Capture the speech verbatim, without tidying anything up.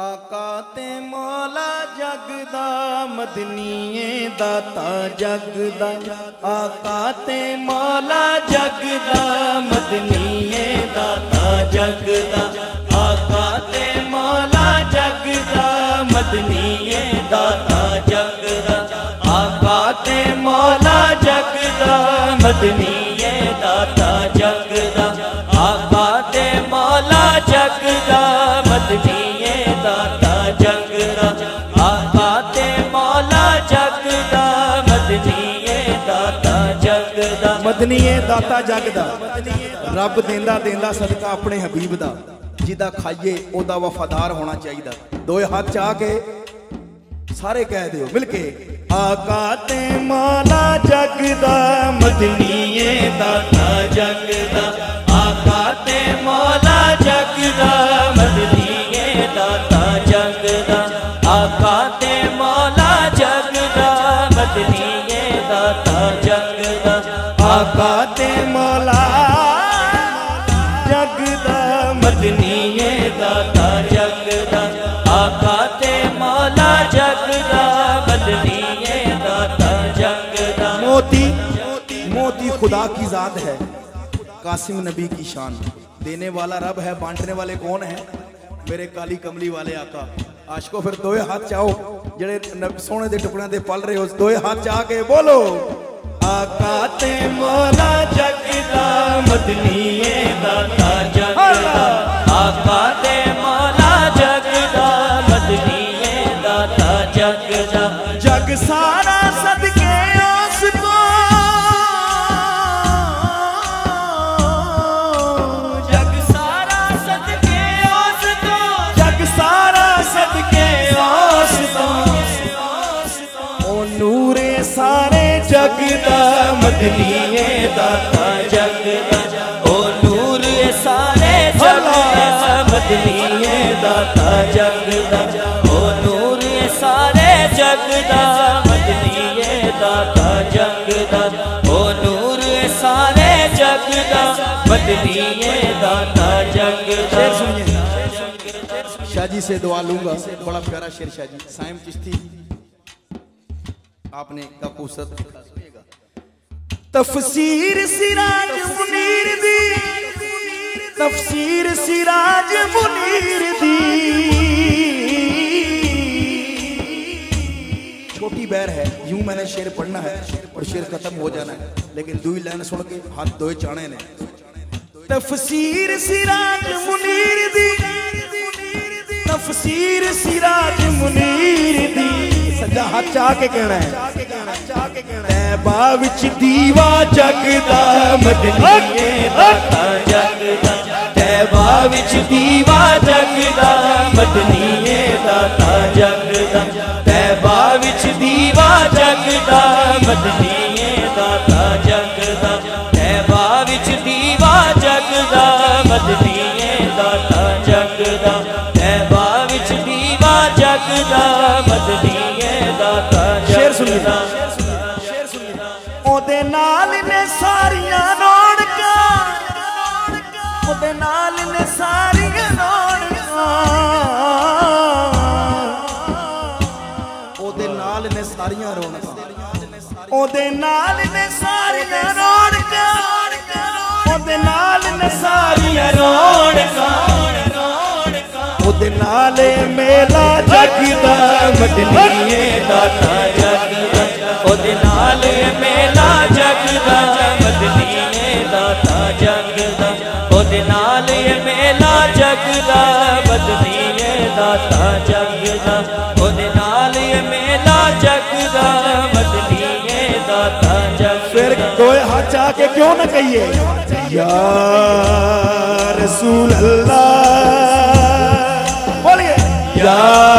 आका ते मौला जगदा मदनीए दाता जगदा, आका ते मौला जगदा मदनीए दाता जगदा, आका ते मौला जगदा मदनीए दाता जगदा, आका ते मौला जगदा मदनीए दाता जगदा, आका ते मौला जगदा मदनी दाता जगदा, आका ते मौला जगदा मदनीए दाता जगदा, मदनीए दाता जगदा। रब देंदा देंदा सदका अपने हबीब दा, जिदा खाइए ओदा वफादार होना चाहिए। दो हाथ चाह के सारे कह दियो मिलके, आका ते मौला जगदा मदनीए दाता जगदा, आका ते मौला जगदा मदनी दाता जगदा, आका ते मौला जगदा मदनीए दाता जगदा, आका ते मौला जगदा मदनीए दाता जगदा, आका ते मौला जगदा मदनीए दाता जगदा। मोती मोती खुदा की जात है, कासिम नबी की शान, देने वाला रब है, बांटने वाले कौन है? मेरे काली कमली वाले आका। आशको फिर दोए हाथ चाहो, जेड़े सोने दे टुकड़े दे पल रहे हो, दोए हाथ चाह के बोलो, आका ते मौला जगदा मदनीए दाता जगदा, आका ते मौला जगदा मदनीए दाता जगदा, जग सारा सदके उसको, सारे जगदा मदनीए दाता जगदा, ओ नूर सारे जगदा मदनीए दाता जगदा, ओ नूर सारे जगदा मदनीए दाता जगदा, ओ नूर सारे जगदा मदनीए दाता जगदा। शाहजी से दुआ लूंगा, बड़ा प्यारा शेर शाहजी साइम चिश्ती आपने का पूसत तफसीर सिराज मुनीर दी, तफसीर सिराज मुनीर दी। छोटी बैर है, यूं मैंने शेर पढ़ना है और शेर खत्म हो जाना है, लेकिन दो ही लाइन सुन के हाथ दोए चाणे ने। तफसीर सिराज मुनीर दी, तफसीर सिराज मुनीर दी, सजा हाथ चाह के कहना है, तैबा विच दीवा जगदा मदनीए दाता जगदा, तैबा विच दीवा जगदा मदनीए दाता जगदा, तैबा विच दीवा जगदा मदनीए दाता जगदा, तैबा विच दीवा जगदा मदनीए दाता जगदा, तैबा विच दीवा जगदा मदनीए। शेर सुनिए, शेर सुनिए, ओदे नाल ने सारियां रौनकां, ओदे नाल ने सारियां रौनकां, ओदे नाल ने सारियां रौनकां, ओदे नाल ने सारियां रौनकां, ओदे नाल ने सारियां रौनकां, ओदे नाले मेला जगदा मदनीए दाता जगदा, ओदे नाले मेला जगदा मदनीए दाता जगदा, ओदे नाले मेला जगदा मदनीए दाता जगदा, ओदे नाले मेला जगदा मदनीए दाता जगदा। फिर कोई हाथ आके क्यों ना कहिए, या रसूल अल्लाह, या